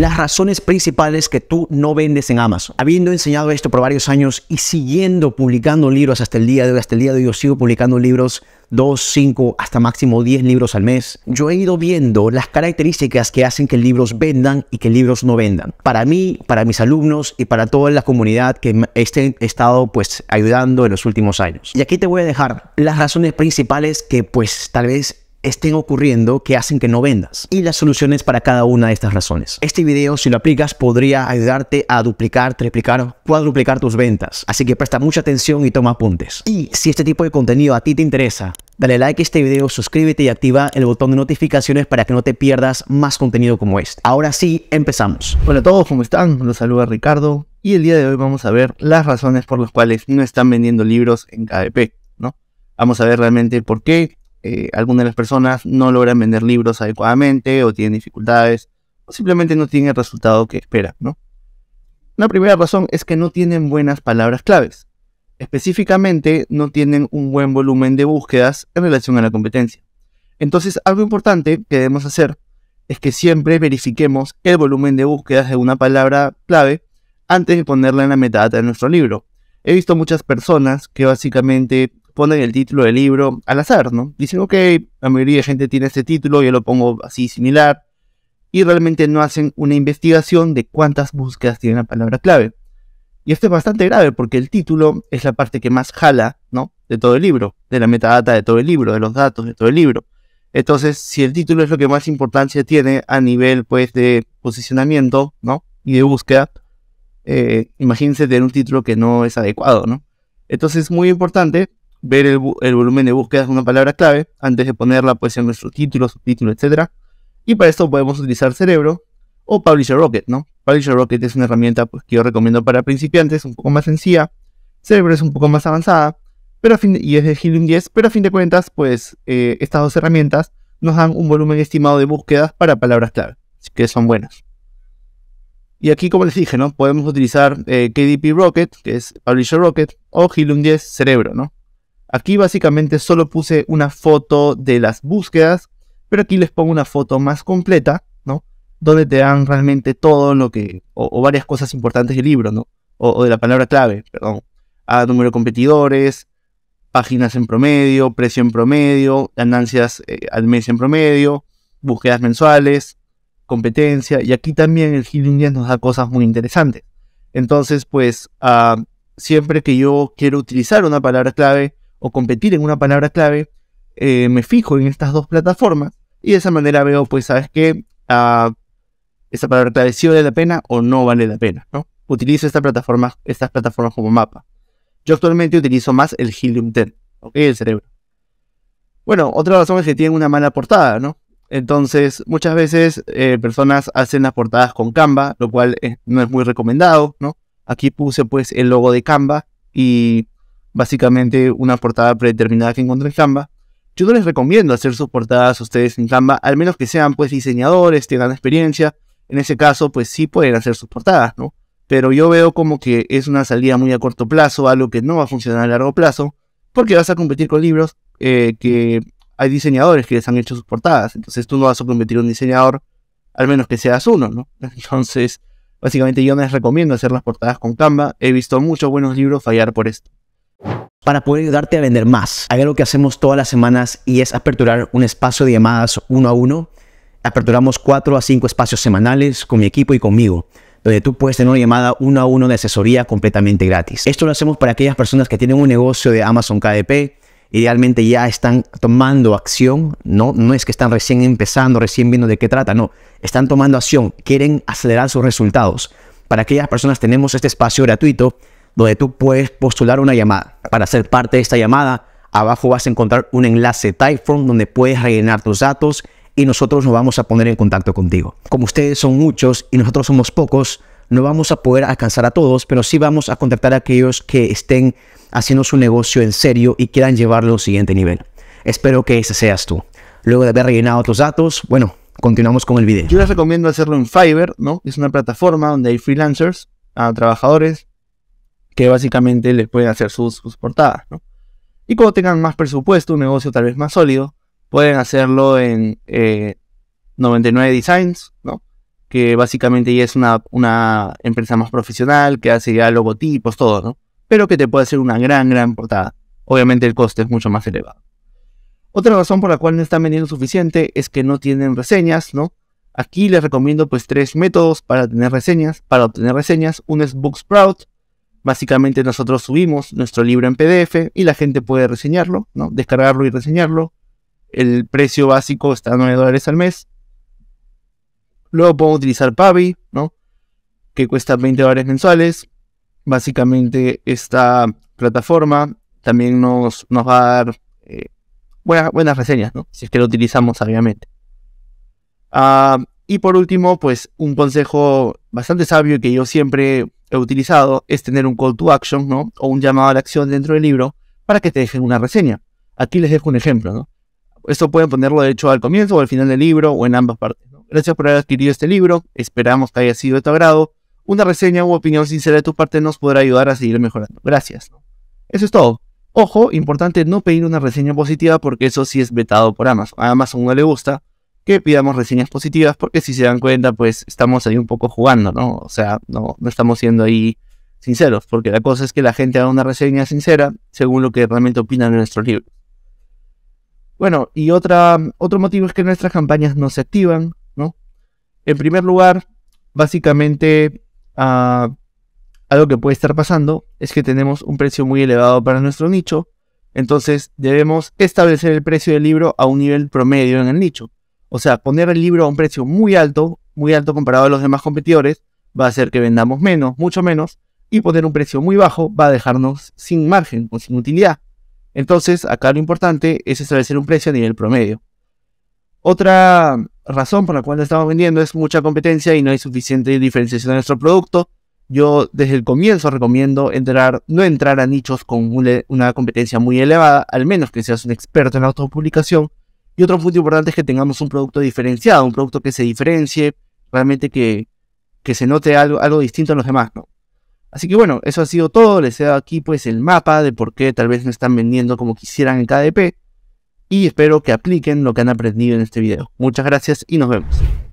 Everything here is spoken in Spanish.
las razones principales que tú no vendes en Amazon. Habiendo enseñado esto por varios años y siguiendo publicando libros hasta el día de hoy, yo sigo publicando libros 2, 5, hasta máximo 10 libros al mes. Yo he ido viendo las características que hacen que libros vendan y que libros no vendan. Para mí, para mis alumnos y para toda la comunidad que he estado pues ayudando en los últimos años. Y aquí te voy a dejar las razones principales que pues tal vez estén ocurriendo que hacen que no vendas y las soluciones para cada una de estas razones. Este video, si lo aplicas, podría ayudarte a duplicar, triplicar, cuadruplicar tus ventas. Así que presta mucha atención y toma apuntes. Y si este tipo de contenido a ti te interesa, dale like a este video, suscríbete y activa el botón de notificaciones para que no te pierdas más contenido como este. Ahora sí, empezamos. Hola a todos, ¿cómo están? Los saluda Ricardo y el día de hoy vamos a ver las razones por las cuales no están vendiendo libros en KDP, ¿no? Vamos a ver realmente por qué algunas de las personas no logran vender libros adecuadamente o tienen dificultades o simplemente no tienen el resultado que esperan, ¿no? La primera razón es que no tienen buenas palabras claves. Específicamente, no tienen un buen volumen de búsquedas en relación a la competencia. Entonces, algo importante que debemos hacer es que siempre verifiquemos el volumen de búsquedas de una palabra clave antes de ponerla en la metadata de nuestro libro. He visto muchas personas que básicamente ponen el título del libro al azar, ¿no? Dicen, ok, la mayoría de gente tiene este título, yo lo pongo así similar, y realmente no hacen una investigación de cuántas búsquedas tiene la palabra clave. Y esto es bastante grave porque el título es la parte que más jala, ¿no? De todo el libro, de la metadata de todo el libro, de los datos de todo el libro. Entonces, si el título es lo que más importancia tiene a nivel, pues, de posicionamiento, ¿no? Y de búsqueda, imagínense tener un título que no es adecuado, ¿no? Entonces, es muy importante ver el volumen de búsquedas de una palabra clave antes de ponerla pues en nuestro título, subtítulo, etc. Y para esto podemos utilizar Cerebro o Publisher Rocket, ¿no? Publisher Rocket es una herramienta pues, que yo recomiendo para principiantes, un poco más sencilla. Cerebro es un poco más avanzada pero y es de Helium 10, pero a fin de cuentas pues estas dos herramientas nos dan un volumen estimado de búsquedas para palabras clave, así que son buenas. Y aquí, como les dije, ¿no? Podemos utilizar KDP Rocket, que es Publisher Rocket, o Helium 10 Cerebro, ¿no? Aquí básicamente solo puse una foto de las búsquedas, pero aquí les pongo una foto más completa, ¿no? Donde te dan realmente todo lo que, o varias cosas importantes del libro, ¿no? O de la palabra clave, perdón. Número de competidores, páginas en promedio, precio en promedio, ganancias al mes en promedio, búsquedas mensuales, competencia. Y aquí también el Helium 10 nos da cosas muy interesantes. Entonces, pues, siempre que yo quiero utilizar una palabra clave, o competir en una palabra clave, me fijo en estas dos plataformas y de esa manera veo, pues, ¿sabes qué? Esa palabra clave sí vale la pena o no vale la pena, ¿no? Utilizo estas plataformas como mapa. Yo actualmente utilizo más el Helium 10, ¿ok? El Cerebro. Bueno, otra razón es que tienen una mala portada, ¿no? Entonces, muchas veces personas hacen las portadas con Canva, lo cual no es muy recomendado, ¿no? Aquí puse, pues, el logo de Canva y básicamente una portada predeterminada que encontré en Canva. Yo no les recomiendo hacer sus portadas a ustedes en Canva, al menos que sean pues diseñadores, tengan experiencia. En ese caso pues sí pueden hacer sus portadas, ¿no? Pero yo veo como que es una salida muy a corto plazo, algo que no va a funcionar a largo plazo, porque vas a competir con libros que hay diseñadores que les han hecho sus portadas. Entonces tú no vas a competir a un diseñador, al menos que seas uno, ¿no? Entonces básicamente yo no les recomiendo hacer las portadas con Canva. He visto muchos buenos libros fallar por esto. Para poder ayudarte a vender más, hay algo que hacemos todas las semanas y es aperturar un espacio de llamadas 1 a 1. Aperturamos 4 a 5 espacios semanales con mi equipo y conmigo, donde tú puedes tener una llamada 1 a 1 de asesoría completamente gratis. Esto lo hacemos para aquellas personas que tienen un negocio de Amazon KDP, idealmente ya están tomando acción, ¿no? No es que están recién empezando, recién viendo de qué trata, no. Están tomando acción, quieren acelerar sus resultados. Para aquellas personas tenemos este espacio gratuito donde tú puedes postular una llamada. Para ser parte de esta llamada, abajo vas a encontrar un enlace Typeform donde puedes rellenar tus datos y nosotros nos vamos a poner en contacto contigo. Como ustedes son muchos y nosotros somos pocos, no vamos a poder alcanzar a todos, pero sí vamos a contactar a aquellos que estén haciendo su negocio en serio y quieran llevarlo al siguiente nivel. Espero que ese seas tú. Luego de haber rellenado tus datos, bueno, continuamos con el video. Yo les recomiendo hacerlo en Fiverr, ¿no? Es una plataforma donde hay freelancers, trabajadores, que básicamente les pueden hacer sus portadas, ¿no? Y cuando tengan más presupuesto, un negocio tal vez más sólido, pueden hacerlo en 99 Designs, ¿no? que básicamente ya es una empresa más profesional, que hace ya logotipos, todo, ¿no? Pero que te puede hacer una gran portada. Obviamente el coste es mucho más elevado. Otra razón por la cual no están vendiendo suficiente es que no tienen reseñas, ¿no? Aquí les recomiendo pues 3 métodos para obtener reseñas. Uno es Booksprout. Básicamente nosotros subimos nuestro libro en PDF y la gente puede reseñarlo, ¿no? Descargarlo y reseñarlo. El precio básico está a $9 al mes. Luego podemos utilizar Pavi, ¿no? Que cuesta $20 mensuales. Básicamente esta plataforma también nos va a dar buenas reseñas, ¿no? Si es que lo utilizamos sabiamente. Y por último, pues un consejo bastante sabio que yo siempre he utilizado es tener un call to action, ¿no? O un llamado a la acción dentro del libro para que te dejen una reseña. Aquí les dejo un ejemplo, ¿no? Esto pueden ponerlo de hecho al comienzo o al final del libro o en ambas partes, ¿no? Gracias por haber adquirido este libro, esperamos que haya sido de tu agrado. Una reseña u opinión sincera de tu parte nos podrá ayudar a seguir mejorando. Gracias. Eso es todo. Ojo, importante no pedir una reseña positiva porque eso sí es vetado por Amazon. A Amazon no le gusta que pidamos reseñas positivas porque si se dan cuenta pues estamos ahí un poco jugando, ¿no? O sea, no estamos siendo ahí sinceros porque la cosa es que la gente haga una reseña sincera según lo que realmente opinan de nuestros libros. Bueno, y otro motivo es que nuestras campañas no se activan, ¿no? En primer lugar, básicamente... algo que puede estar pasando es que tenemos un precio muy elevado para nuestro nicho, entonces debemos establecer el precio del libro a un nivel promedio en el nicho. O sea, poner el libro a un precio muy alto comparado a los demás competidores, va a hacer que vendamos menos, mucho menos, y poner un precio muy bajo va a dejarnos sin margen o sin utilidad. Entonces, acá lo importante es establecer un precio a nivel promedio. Otra razón por la cual estamos vendiendo es mucha competencia y no hay suficiente diferenciación de nuestro producto. Yo desde el comienzo recomiendo no entrar a nichos con una competencia muy elevada, al menos que seas un experto en autopublicación. Y otro punto importante es que tengamos un producto diferenciado, un producto que se diferencie, realmente que se note algo distinto a los demás, ¿no? Así que bueno, eso ha sido todo. Les he dado aquí pues el mapa de por qué tal vez no están vendiendo como quisieran en KDP. Y espero que apliquen lo que han aprendido en este video. Muchas gracias y nos vemos.